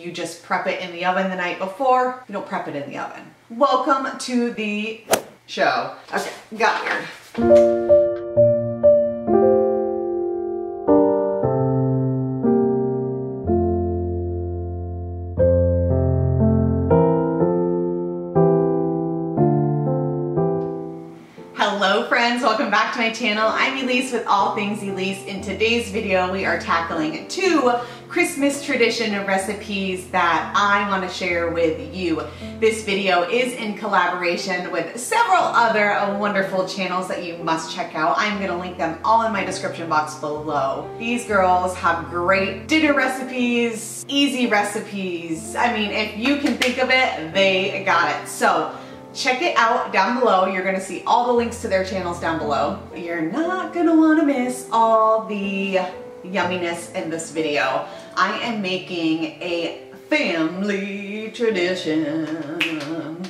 You just prep it in the oven the night before. You don't prep it in the oven. Welcome to the show. Okay, got weird. Welcome back to my channel. I'm Elyse with All Things Elyse. In today's video, we are tackling two Christmas tradition recipes that I want to share with you. This video is in collaboration with several other wonderful channels that you must check out. I'm going to link them all in my description box below. These girls have great dinner recipes, easy recipes. I mean, if you can think of it, they got it. So check it out down below. You're gonna see all the links to their channels down below. You're not gonna wanna miss all the yumminess in this video. I am making a family tradition.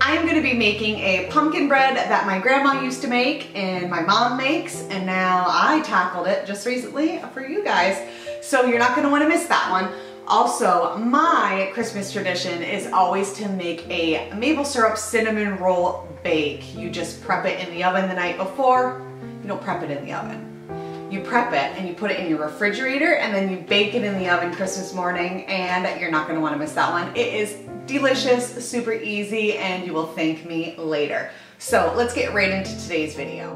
I'm gonna be making a pumpkin bread that my grandma used to make and my mom makes, and now I tackled it just recently for you guys. So you're not gonna wanna miss that one. Also, my Christmas tradition is always to make a maple syrup cinnamon roll bake. You just prep it in the oven the night before. You don't prep it in the oven. You prep it and you put it in your refrigerator, and then you bake it in the oven Christmas morning, and you're not gonna wanna miss that one. It is delicious, super easy, and you will thank me later. So let's get right into today's video.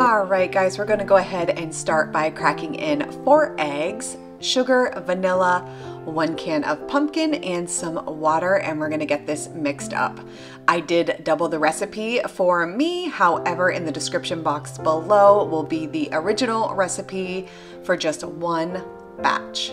All right, guys, we're gonna go ahead and start by cracking in 4 eggs, sugar, vanilla, 1 can of pumpkin, and some water, and we're gonna get this mixed up. I did double the recipe for me, however, in the description box below will be the original recipe for just 1 batch.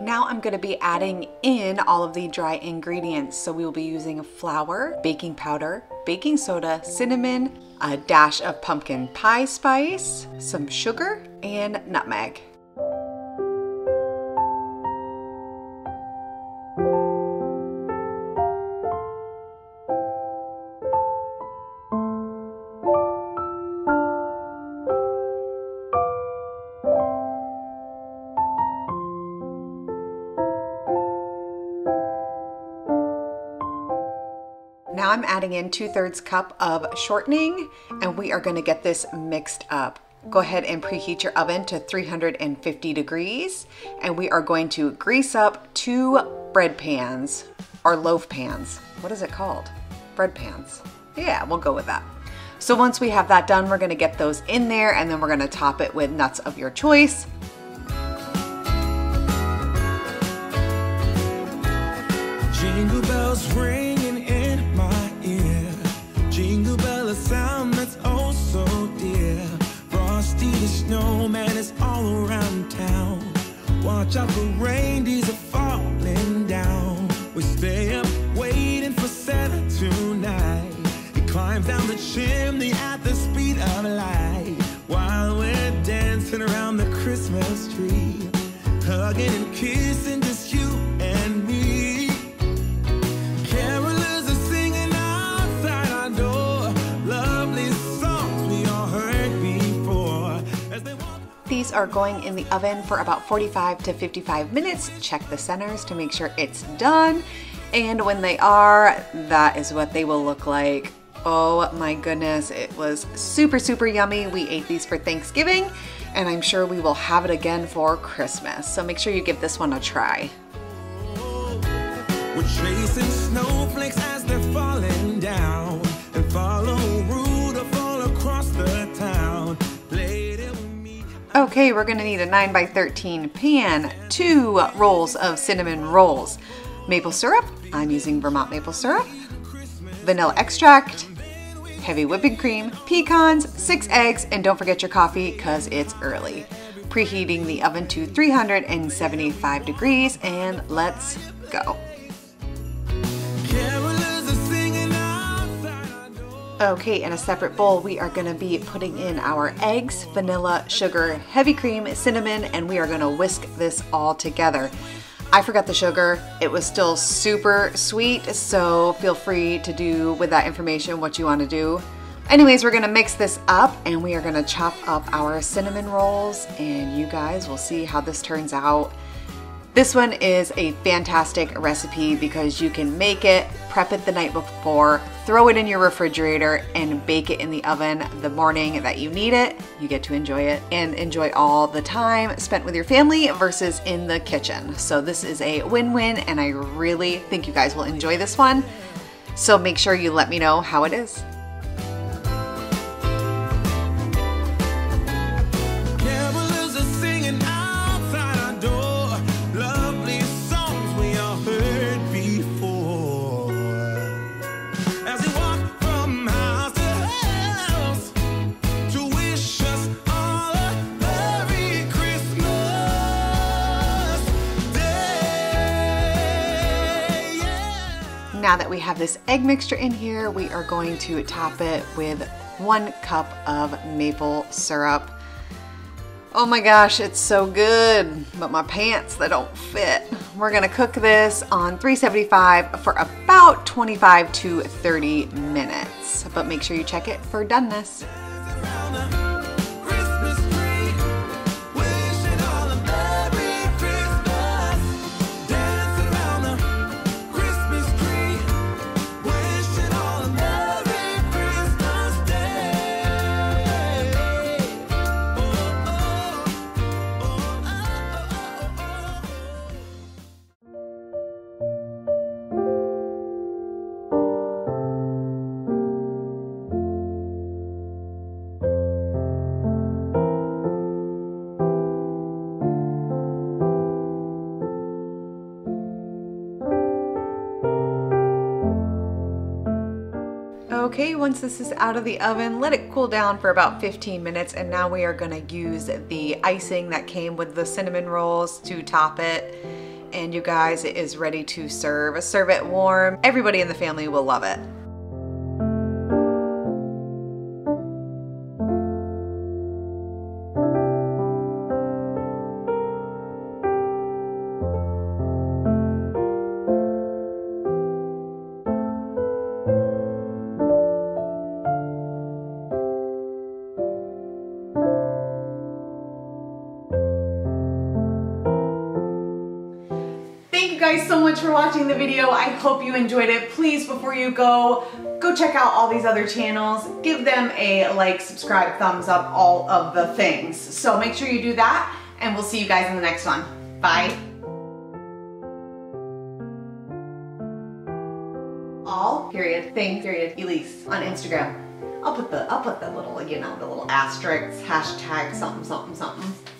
Now I'm going to be adding in all of the dry ingredients. So we will be using flour, baking powder, baking soda, cinnamon, a dash of pumpkin pie spice, some sugar, and nutmeg. Now I'm adding in 2/3 cup of shortening, and we are going to get this mixed up. Go ahead and preheat your oven to 350 degrees, and we are going to grease up 2 bread pans or loaf pans. What is it called? Bread pans. Yeah, we'll go with that. So once we have that done, we're going to get those in there, and then we're going to top it with nuts of your choice. Jingle bells ring. Snowman is all around town. Watch out for rain, these are falling down. We stay up waiting for Santa tonight. He climbs down the chimney at the speed of light. While we're dancing around the Christmas tree, hugging and kissing, just you and me. Carolers are singing outside our door, lovely songs we all heard before. These are going in the oven for about 45 to 55 minutes. Check the centers to make sure it's done. And when they are, that is what they will look like. Oh my goodness, it was super, super yummy. We ate these for Thanksgiving, and I'm sure we will have it again for Christmas. So make sure you give this one a try. We're chasing snowflakes as they're falling down, and follow Rudolph all across the town. Okay, we're gonna need a 9 by 13 pan, 2 rolls of cinnamon rolls, maple syrup, I'm using Vermont maple syrup, vanilla extract, heavy whipping cream, pecans, 6 eggs, and don't forget your coffee because it's early. Preheating the oven to 375 degrees and let's go. Okay, in a separate bowl, we are gonna be putting in our eggs, vanilla, sugar, heavy cream, cinnamon, and we are gonna whisk this all together. I forgot the sugar. It was still super sweet, so feel free to do with that information what you want to do. Anyways, we're gonna mix this up and we are gonna chop up our cinnamon rolls and you guys will see how this turns out. This one is a fantastic recipe because you can make it, prep it the night before, throw it in your refrigerator, and bake it in the oven the morning that you need it. You get to enjoy it and enjoy all the time spent with your family versus in the kitchen. So this is a win-win and I really think you guys will enjoy this one. So make sure you let me know how it is. Now that we have this egg mixture in here, we are going to top it with 1 cup of maple syrup. Oh my gosh, it's so good, but my pants, they don't fit. We're gonna cook this on 375 for about 25 to 30 minutes, but make sure you check it for doneness. Okay, once this is out of the oven, let it cool down for about 15 minutes, and now we are gonna use the icing that came with the cinnamon rolls to top it. And you guys, it is ready to serve. Serve it warm. Everybody in the family will love it. Guys, so much for watching the video. I hope you enjoyed it. Please, before you go check out all these other channels. Give them a like, subscribe, thumbs up, all of the things. So make sure you do that, and we'll see you guys in the next one. Bye. All Things Elyse on Instagram. I'll put the little, you know, the little asterisk, hashtag something.